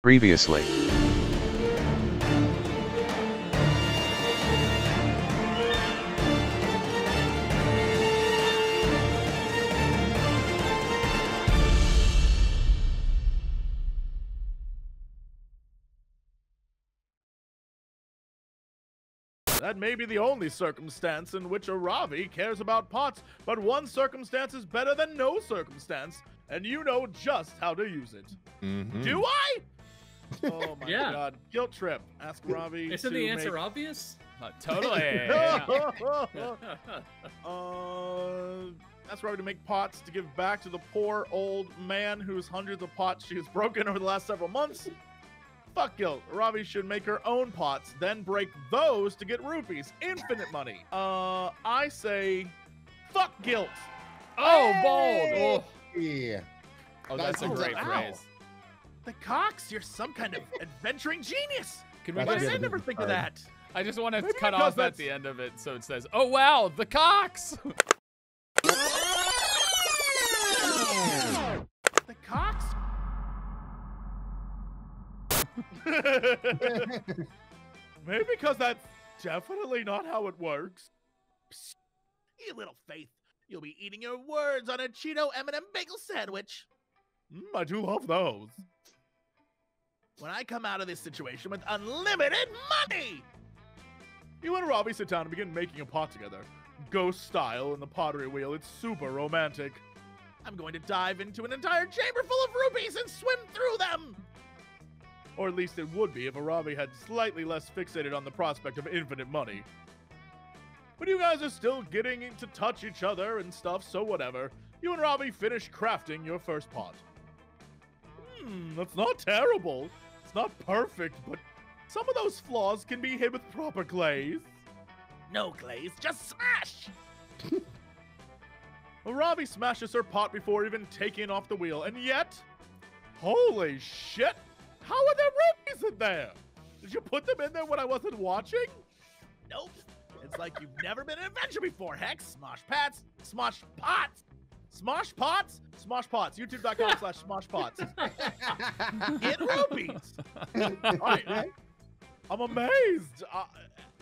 Previously. That may be the only circumstance in which a Ravi cares about pots, but one circumstance is better than no circumstance, and you know just how to use it. Mm-hmm. Do I? Oh my God. Guilt trip. Ask Ravi. Isn't the answer obvious? Totally. Ask Ravi to make pots to give back to the poor old man whose hundreds of pots she has broken over the last several months. Fuck guilt. Ravi should make her own pots, then break those to get rupees. Infinite money. I say fuck guilt. Oh, bold. Oh. Yeah. Oh, that's a great phrase. The Cox, you're some kind of adventuring genius. Why did I never think of that? I just want to cut off at the end of it so it says, oh wow, the Cox! The Cox? Maybe because that's definitely not how it works. Psst, you little faith. You'll be eating your words on a Cheeto M&M bagel sandwich. I do love those. When I come out of this situation with unlimited money! You and Robbie sit down and begin making a pot together. Ghost style in the pottery wheel, it's super romantic. I'm going to dive into an entire chamber full of rupees and swim through them! Or at least it would be if Robbie had slightly less fixated on the prospect of infinite money. But you guys are still getting to touch each other and stuff, so whatever. You and Robbie finish crafting your first pot. That's not terrible. It's not perfect, but some of those flaws can be hit with proper glaze. No glaze, just smash! Ravi smashes her pot before even taking off the wheel, and yet... Holy shit! How are there rupees in there? Did you put them in there when I wasn't watching? Nope. It's like you've never been in an adventure before, Hex. Smosh pats, smosh pots! Smosh pots? Smosh pots. YouTube.com/smosh pots. Get rupees. All right. I'm amazed.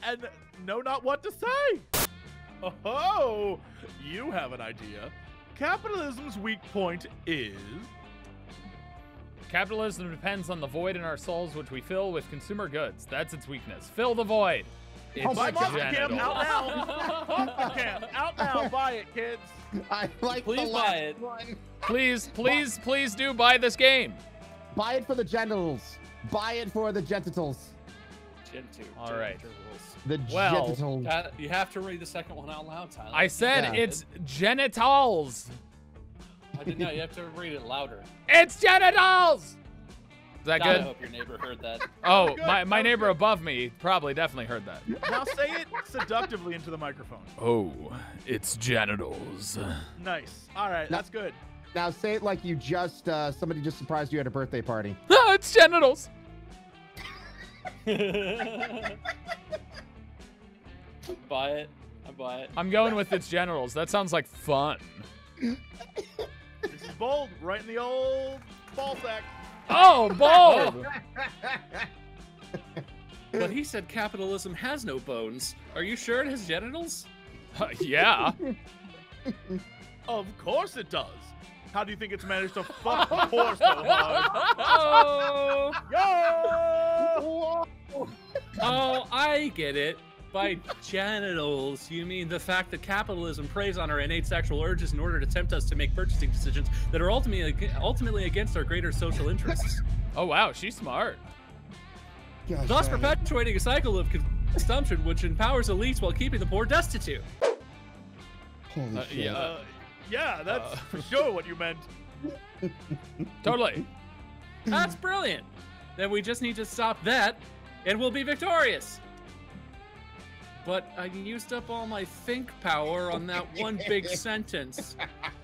And know not what to say. Oh, you have an idea. Capitalism's weak point is... Capitalism depends on the void in our souls, which we fill with consumer goods. That's its weakness. Fill the void. It's Cam, out now. Cam, out now. Buy it, kids. I like please the buy it. One. Please do buy this game. Buy it for the genitals. Buy it for the genitals. All right. The genitals. Well, you have to read the second one out loud, Tyler. I said it's genitals. I didn't know. You have to read it louder. It's genitals. Is that good? I hope your neighbor heard that. Oh, my neighbor above me probably definitely heard that. Now say it seductively into the microphone. Oh, it's genitals. Nice. All right, that's good. Now say it like you just, somebody just surprised you at a birthday party. Oh, it's genitals. Buy it. I buy it. I'm going with it's genitals. That sounds like fun. This is bold, right in the old ball sack. Oh, bold! But he said capitalism has no bones. Are you sure it has genitals? Yeah. Of course it does. How do you think it's managed to fuck the horse so hard? Oh! Yo! Oh, I get it. By genitals, you mean the fact that capitalism preys on our innate sexual urges in order to tempt us to make purchasing decisions that are ultimately against our greater social interests. Oh, wow, she's smart. Gosh, thus perpetuating a cycle of consumption which empowers elites while keeping the poor destitute. Holy shit. Yeah, that's for sure what you meant. Totally. That's brilliant. Then we just need to stop that, and we'll be victorious. But I used up all my think power on that one big sentence.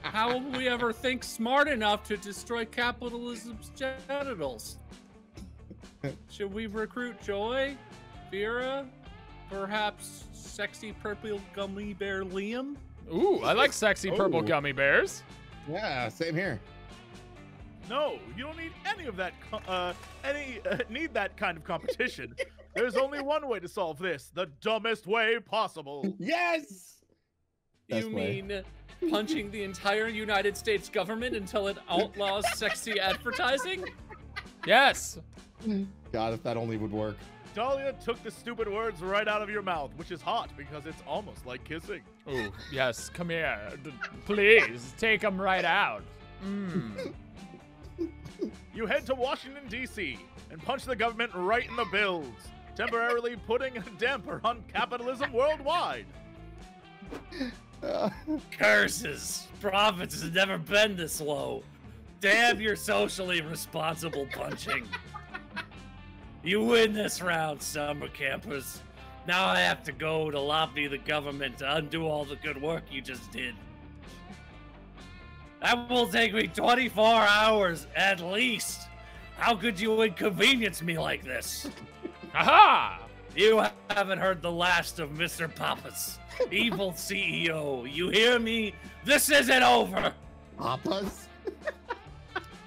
How will we ever think smart enough to destroy capitalism's genitals? Should we recruit Joy, Vera, perhaps sexy purple gummy bear Liam? Ooh, I like sexy purple gummy bears. Yeah, same here. No, you don't need any of that. Need that kind of competition. There's only one way to solve this: the dumbest way possible. Yes. Best you way. Mean punching the entire United States government until it outlaws sexy advertising? Yes. God, if that only would work. Dahlia took the stupid words right out of your mouth, which is hot because it's almost like kissing. Oh, yes. Come here. Please take them right out. Mm. You head to Washington, D.C. and punch the government right in the bills, temporarily putting a damper on capitalism worldwide. Curses. Profits have never been this low. Damn your socially responsible punching. You win this round, summer campers. Now I have to go to lobby the government to undo all the good work you just did. That will take me 24 hours at least. How could you inconvenience me like this? Aha! You haven't heard the last of Mr. Papas, evil CEO. You hear me? This isn't over. Papas?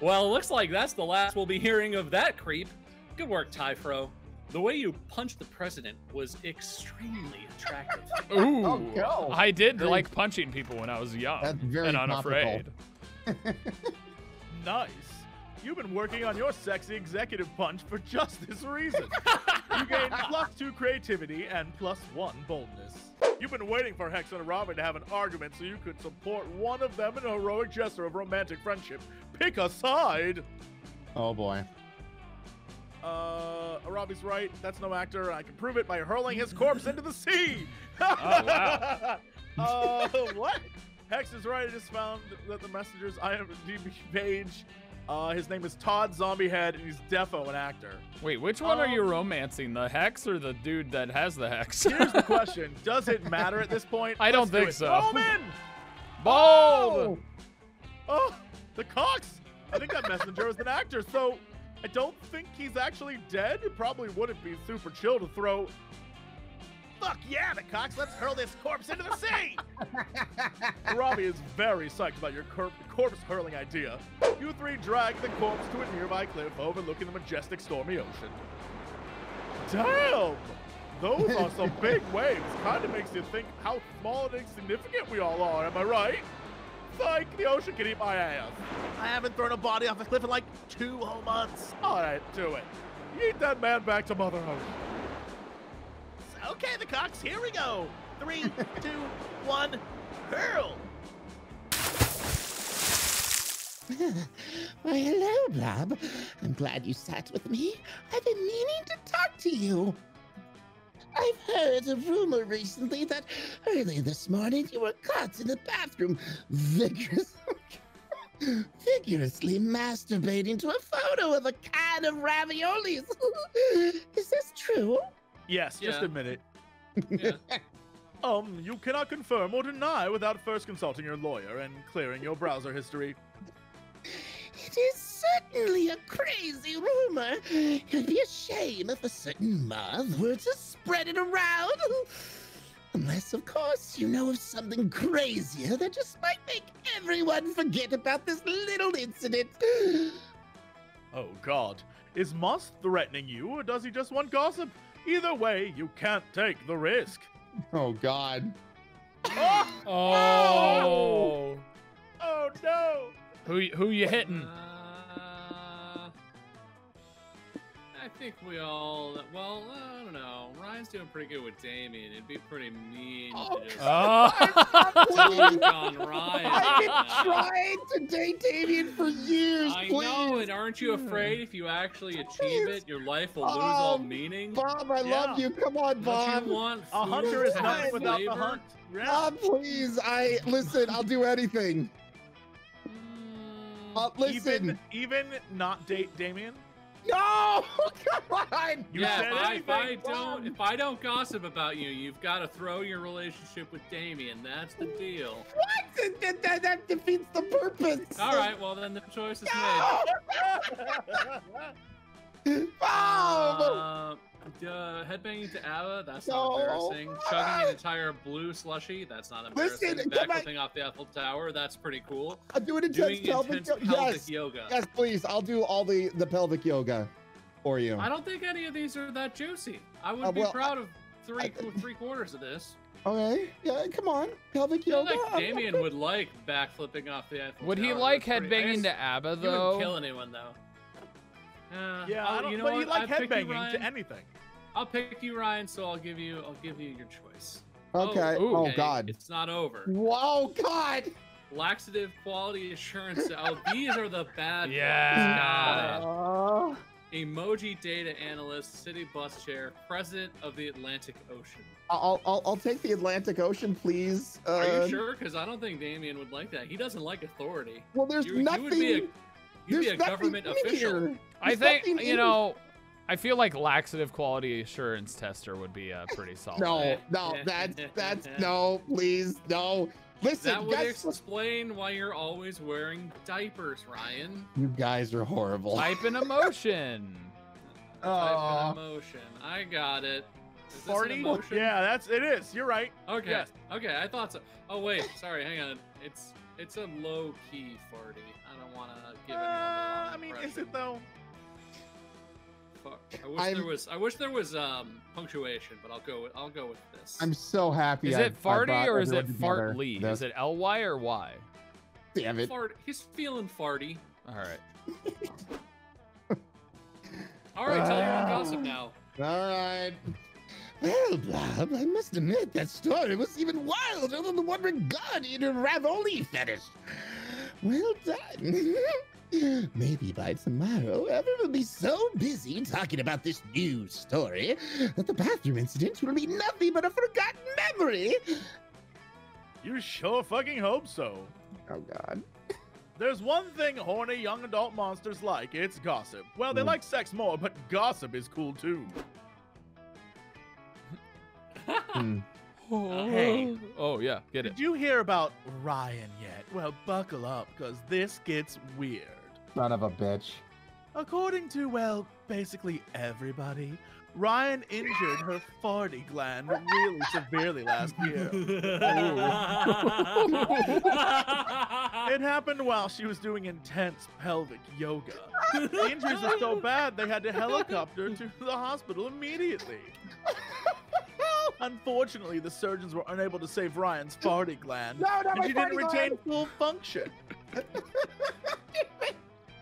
Well, it looks like that's the last we'll be hearing of that creep. Good work, Typhro. The way you punched the president was extremely attractive. Ooh, oh, no. I did very, like punching people when I was young and unafraid. Nice. You've been working on your sexy executive punch for just this reason. You gain +2 creativity and +1 boldness. You've been waiting for Hex and Robin to have an argument so you could support one of them in a heroic gesture of romantic friendship. Pick a side. Oh, boy. Robbie's right. That's no actor. I can prove it by hurling his corpse into the sea. Oh, wow. What? Hex is right. I just found that the messenger's IMDb page. His name is Todd Zombiehead, and he's defo an actor. Wait, which one are you romancing? The Hex or the dude that has the Hex? Here's the question. Does it matter at this point? I don't think so. Bowman! Bold! Oh, the Cox! I think that messenger is an actor, so... I don't think he's actually dead. It probably wouldn't be super chill to throw. Fuck yeah, the Cox. Let's hurl this corpse into the sea. Robbie is very psyched about your corpse hurling idea. You three drag the corpse to a nearby cliff overlooking the majestic stormy ocean. Damn! Those are some big waves. Kind of makes you think how small and insignificant we all are. Am I right? Like, the ocean can eat my ass. I haven't thrown a body off a cliff in like 2 whole months. All right, do it. Eat that man back to Mother Ocean. Okay, the Cox, here we go. 3, 2, 1, hurl. Why, hello, Blob. I'm glad you sat with me. I've been meaning to talk to you. I've heard a rumor recently that early this morning you were caught in the bathroom vigorously masturbating to a photo of a can of raviolis. Is this true? Yes, yeah. Just admit it. Yeah. You cannot confirm or deny without first consulting your lawyer and clearing your browser history. It is certainly a crazy rumor. It would be a shame if a certain mouth were to spread it around. Unless, of course, you know of something crazier that just might make everyone forget about this little incident. Oh, God. Is Moss threatening you, or does he just want gossip? Either way, you can't take the risk. Oh, God. Oh! Oh, oh no! Who you hitting? I think we all. Well, I don't know. Ryan's doing pretty good with Damien. It'd be pretty mean. Oh, to just dunk on Ryan. I've been trying to date Damien for years. I know, and aren't you afraid if you actually achieve it, your life will lose all meaning? Bob, I love you. Come on, Bob. Don't you want food? A hunter is not without the hunt. Bob, please. Listen. I'll do anything. Listen. Even not date Damien? No! Come on! If I don't gossip about you, you've got to throw your relationship with Damien. That's the deal. What? That defeats the purpose. All right, well, then the choice is made. Bob! Headbanging to ABBA, that's not embarrassing. Chugging an entire blue slushie, that's not embarrassing. Backflipping off the Eiffel Tower, that's pretty cool. I'll do an intense pelvic yoga. Yes, please. I'll do all the pelvic yoga for you. I don't think any of these are that juicy. I would be proud of three quarters of this. Okay, yeah, come on. Pelvic yoga. I feel like Damien would like backflipping off the Eiffel Tower. Would he like headbanging to ABBA, though? He wouldn't kill anyone, though. Yeah, I don't, you know, but you like headbanging to anything. I'll pick you, Ryan. So I'll give you your choice. Okay. Oh, God. It's not over. Whoa, God. Laxative quality assurance. Oh, these are the bad. Yeah. Got it. Emoji data analyst, city bus chair, president of the Atlantic Ocean. I'll take the Atlantic Ocean, please. Are you sure? Because I don't think Damien would like that. He doesn't like authority. Well, there's nothing. You'd be a government official. I think, you know, I feel like laxative quality assurance tester would be pretty solid. No, that's no, please, no. Listen, that would explain why you're always wearing diapers, Ryan. You guys are horrible. Type an emotion. Type an emotion. I got it. Is this an emotion? Yeah, it is. You're right. Okay. Yes. Okay, I thought so. Oh wait, sorry. Hang on. It's a low key farty. I don't want to give anyone the wrong impression. Is it though? Fuck. I wish there was punctuation, but I'll go with this. I'm so happy. Is it farty or is it fartly? Is it L-Y or Y? Damn it. He's feeling farty. All right. All right, tell your gossip now. All right. Well, Bob, I must admit that story was even wilder than the one regarding a ravioli fetish. Well done. Maybe by tomorrow, everyone will be so busy talking about this new story that the bathroom incident will be nothing but a forgotten memory. You sure fucking hope so. Oh, God. There's one thing horny young adult monsters like. It's gossip. Well, they like sex more, but gossip is cool, too. Hey. Oh, yeah, get it. Did you hear about Ryan yet? Well, buckle up, because this gets weird. Son of a bitch. According to, well, basically everybody, Ryan injured her farty gland really severely last year. It happened while she was doing intense pelvic yoga. The injuries were so bad they had to helicopter to the hospital immediately. Unfortunately, the surgeons were unable to save Ryan's farty gland, and she didn't retain full function.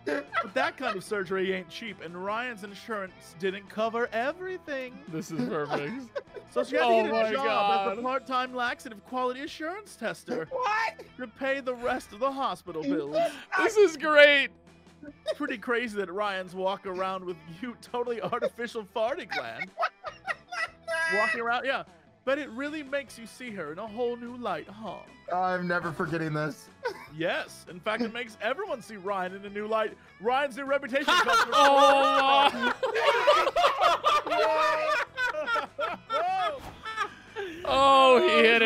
But that kind of surgery ain't cheap, and Ryan's insurance didn't cover everything. This is perfect. So she had to get a job as a part-time laxative quality assurance tester. What? To pay the rest of the hospital bills. This is great. Pretty crazy that Ryan's walk around with you totally artificial farty gland. Walking around, yeah. But it really makes you see her in a whole new light, huh? I'm never forgetting this. Yes. In fact, it makes everyone see Ryan in a new light. Ryan's new reputation comes from... He hit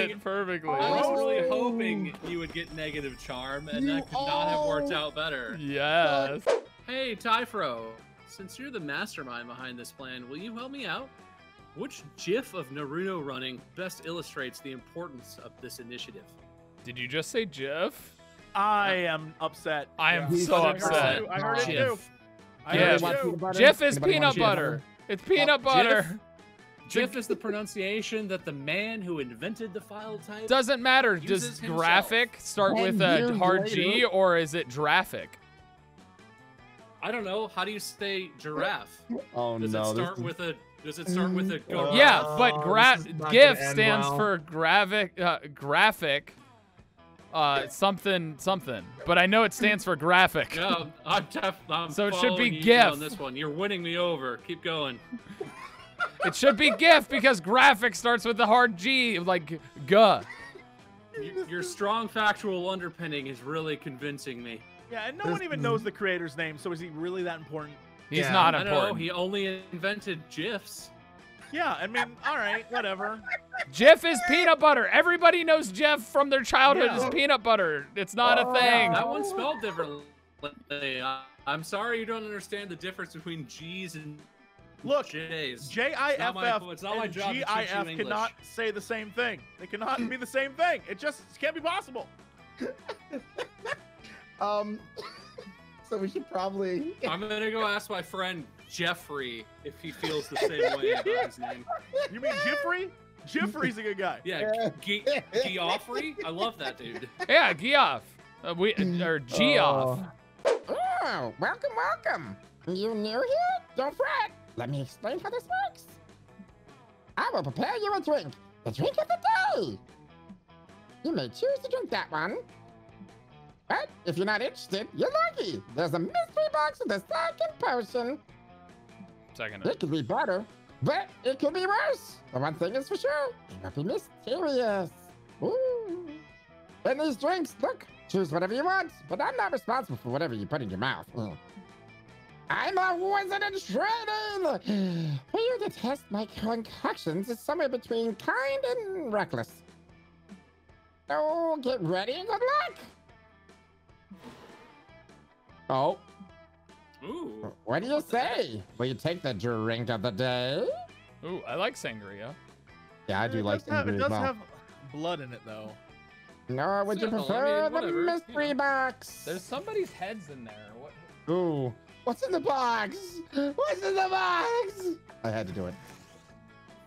it perfectly. I was really hoping you would get negative charm, and that could not have worked out better. Yes. Hey, Typhro, since you're the mastermind behind this plan, will you help me out? Which GIF of Naruto running best illustrates the importance of this initiative? Did you just say GIF? I am upset. I am so upset. I heard it too. GIF is peanut butter. It's peanut butter. GIF is the pronunciation that the man who invented the file type doesn't matter. Does graphic start with a hard G or is it graphic? I don't know. How do you say giraffe? Oh no. Does it start with a giraffe? Yeah, but GIF stands for graphic something. But I know it stands for graphic. No, I'm so it should be GIF on this one. You're winning me over. Keep going. It should be GIF because graphic starts with the hard G, like guh. Your strong factual underpinning is really convincing me. Yeah, and no one even knows the creator's name, so is he really that important? He's not important. I know, he only invented GIFs. Yeah, I mean, all right, whatever. GIF is peanut butter. Everybody knows GIF from their childhood is peanut butter. It's not a thing. That one's spelled differently. I'm sorry you don't understand the difference between G's and Look, J-I-F-F and G-I-F cannot say the same thing. They cannot be the same thing. It just can't be possible. So we should probably... I'm going to go ask my friend Jeffrey if he feels the same way about his name. You mean Jeffrey? Jeffrey's a good guy. Yeah, Geoffrey? I love that dude. Yeah, Geoff. Or Geoff. Oh, welcome, welcome. You new here? Don't fret. Let me explain how this works. I will prepare you a drink. The drink of the day. You may choose to drink that one. But if you're not interested, you're lucky. There's a mystery box with a second potion. It could be better, but it could be worse. The one thing is for sure, it will be mysterious. Ooh. And these drinks, look, choose whatever you want, but I'm not responsible for whatever you put in your mouth. Mm. I'm a wizard in training. For you to test my concoctions is somewhere between kind and reckless. So get ready and good luck. Oh. Ooh. What do you say? Will you take the drink of the day? Ooh, I like sangria. Yeah, I do like sangria. It does have blood in it, though. No, would you prefer the mystery box? There's somebody's heads in there. What? Ooh. What's in the box? What's in the box? I had to do it.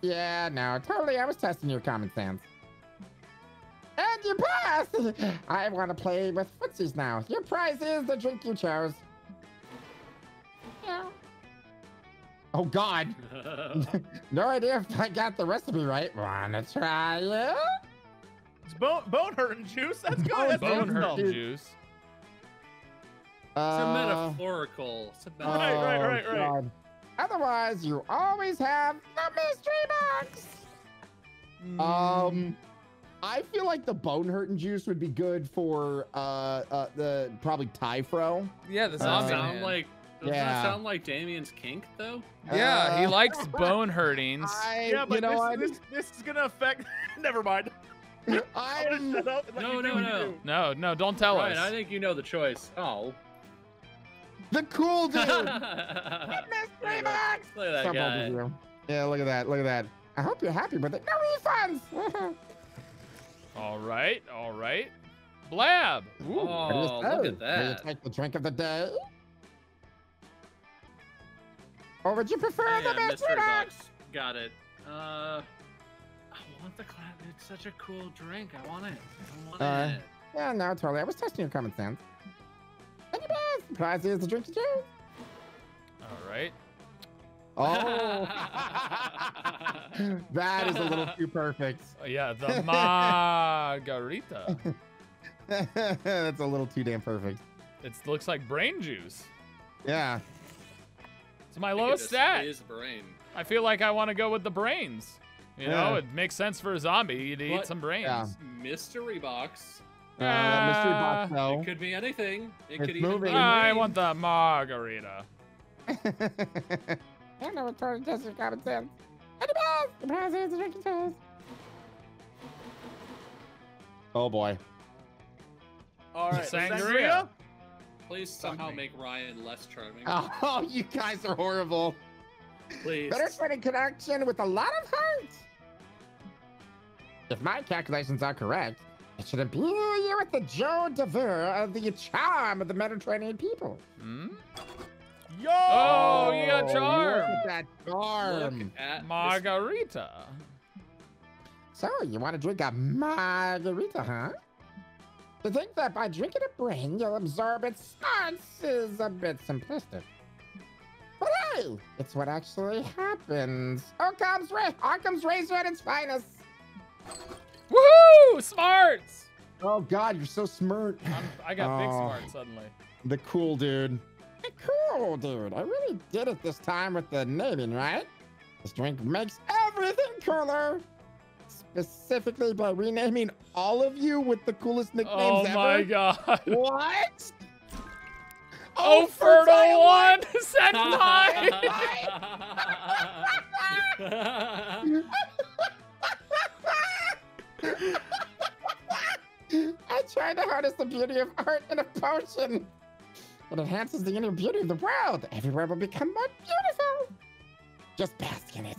Yeah, no, totally. I was testing your common sense. And you passed! I want to play with footsies now. Your prize is the drink you chose. Yeah. Oh, God. No idea if I got the recipe right. Wanna try it? It's bone hurting juice. That's good. That's bone hurting juice. It's a metaphorical. It's a metaphorical. Right. God. Otherwise, you always have the mystery box. Mm. I feel like the bone hurting juice would be good for the probably Typhro. Yeah, the zombie. Doesn't that sound like Damien's kink, though? Yeah, he likes bone hurtings. This is gonna affect. Never mind. I'm gonna shut up. No, don't tell us. I think you know the choice. Oh, the cool dude. Mystery box. Look at that guy. Yeah, look at that. Look at that. I hope you're happy with it. No refunds. All right. Blab. Ooh. Oh, look at that. Will you take the drink of the day? Or would you prefer the mystery box? Got it. I want the clap. It's such a cool drink. I want it. Yeah, no, totally. I was testing your common sense. And your best prize is the drink to choose. All right. Oh, that is a little too perfect. Yeah, the margarita. That's a little too damn perfect. It looks like brain juice. Yeah. It's my lowest stat. It is brain. I feel like I want to go with the brains. You know, it makes sense for a zombie to eat some brains. Yeah. Mystery box. That mystery box, though. It could be anything. It could even be. I want the margarita. I know it's hard to test your common sense. Oh boy. All right, sangria. Please somehow make Ryan less charming. Oh, you guys are horrible. Please. Better find a connection with a lot of heart. If my calculations are correct, it should imbue you with the joie de vivre of the charm of the Mediterranean people. Hmm? Yo! Oh, you got charm. Look at that charm. Margarita. So, you want to drink a margarita, huh? To think that by drinking a brain, you'll absorb its smarts is a bit simplistic. But hey, it's what actually happens. Occam's razor at its finest. Woohoo! Smarts! Oh, God, you're so smart. I got big smarts suddenly. The cool dude. Cool, dude. I really did it this time with the naming, right? This drink makes everything cooler. Specifically by renaming all of you with the coolest nicknames ever. Oh, my God. What? Oh, fertile one. Send mine. I tried to harness the beauty of art in a potion. It enhances the inner beauty of the world. Everywhere will become more beautiful. Just bask in it.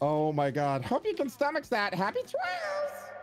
Oh my God. Hope you can stomach that. Happy trails.